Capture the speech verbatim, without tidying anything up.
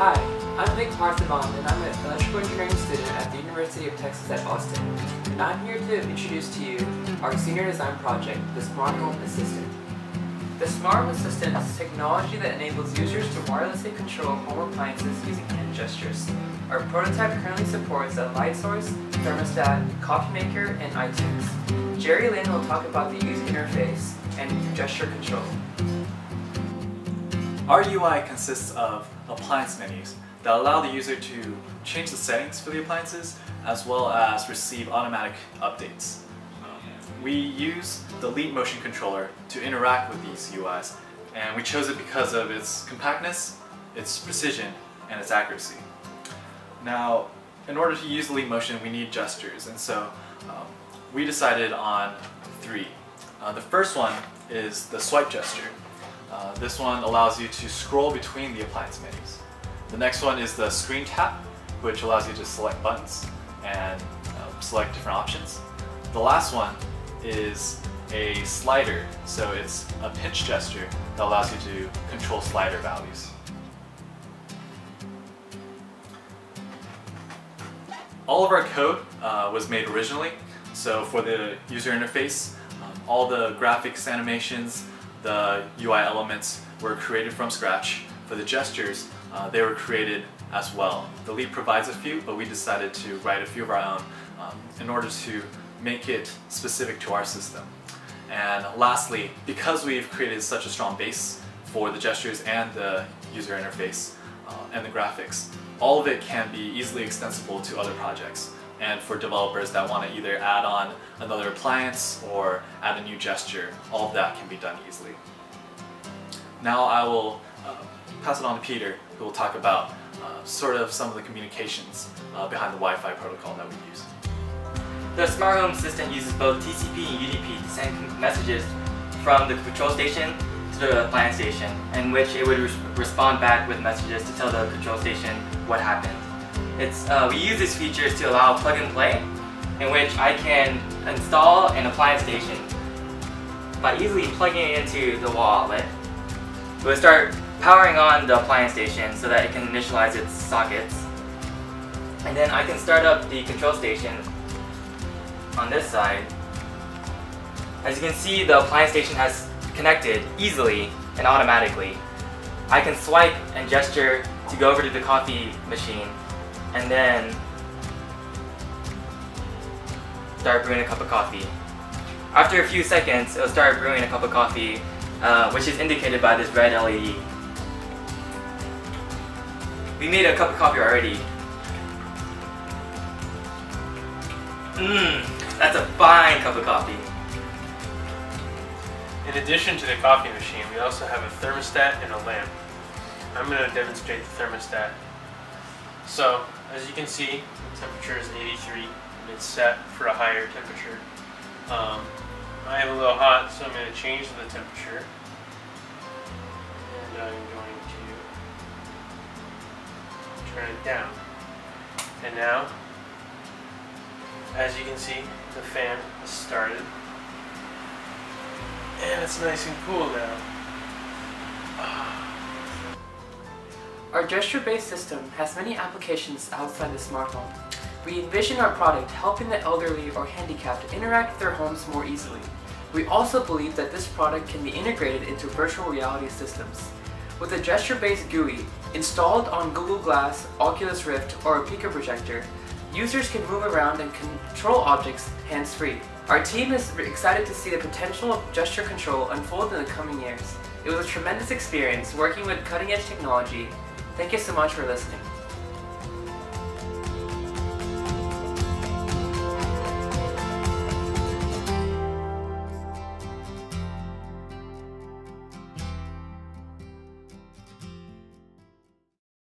Hi, I'm Vik Parthiban, and I'm an electrical engineering student at the University of Texas at Austin, and I'm here to introduce to you our senior design project, the Smart Home Assistant. The Smart Home Assistant is technology that enables users to wirelessly control home appliances using hand gestures. Our prototype currently supports a light source, thermostat, coffee maker, and iTunes. Jerry Lin will talk about the user interface and gesture control. Our U I consists of appliance menus that allow the user to change the settings for the appliances as well as receive automatic updates. We use the Leap Motion controller to interact with these U Is, and we chose it because of its compactness, its precision, and its accuracy. Now, in order to use the Leap Motion, we need gestures, and so um, we decided on three. Uh, the first one is the swipe gesture. Uh, this one allows you to scroll between the appliance menus. The next one is the screen tap, which allows you to select buttons and uh, select different options. The last one is a slider, so it's a pinch gesture that allows you to control slider values. All of our code uh, was made originally, so for the user interface, um, all the graphics, animations, the U I elements were created from scratch. For the gestures, uh, they were created as well. The Leap provides a few, but we decided to write a few of our own um, in order to make it specific to our system. And lastly, because we've created such a strong base for the gestures and the user interface uh, and the graphics, all of it can be easily extensible to other projects. And for developers that want to either add on another appliance or add a new gesture, all of that can be done easily. Now I will uh, pass it on to Peter, who will talk about uh, sort of some of the communications uh, behind the Wi-Fi protocol that we use. The Smart Home Assistant uses both T C P and U D P to send messages from the control station to the appliance station, in which it would re respond back with messages to tell the control station what happened. It's, uh, we use these features to allow plug and play, in which I can install an appliance station by easily plugging it into the wall outlet. It will start powering on the appliance station so that it can initialize its sockets. And then I can start up the control station on this side. As you can see, the appliance station has connected easily and automatically. I can swipe and gesture to go over to the coffee machine and then start brewing a cup of coffee. After a few seconds, it'll start brewing a cup of coffee, uh, which is indicated by this red L E D. We made a cup of coffee already. Mmm, that's a fine cup of coffee. In addition to the coffee machine, we also have a thermostat and a lamp. I'm going to demonstrate the thermostat. So, as you can see, the temperature is eighty-three, and it's set for a higher temperature. Um, I am a little hot, so I'm going to change the temperature. And I'm going to turn it down. And now, as you can see, the fan has started. And it's nice and cool now. Ah. Our gesture-based system has many applications outside the smart home. We envision our product helping the elderly or handicapped interact with their homes more easily. We also believe that this product can be integrated into virtual reality systems. With a gesture-based G U I installed on Google Glass, Oculus Rift, or a Pico projector, users can move around and control objects hands-free. Our team is excited to see the potential of gesture control unfold in the coming years. It was a tremendous experience working with cutting-edge technology. Thank you so much for listening.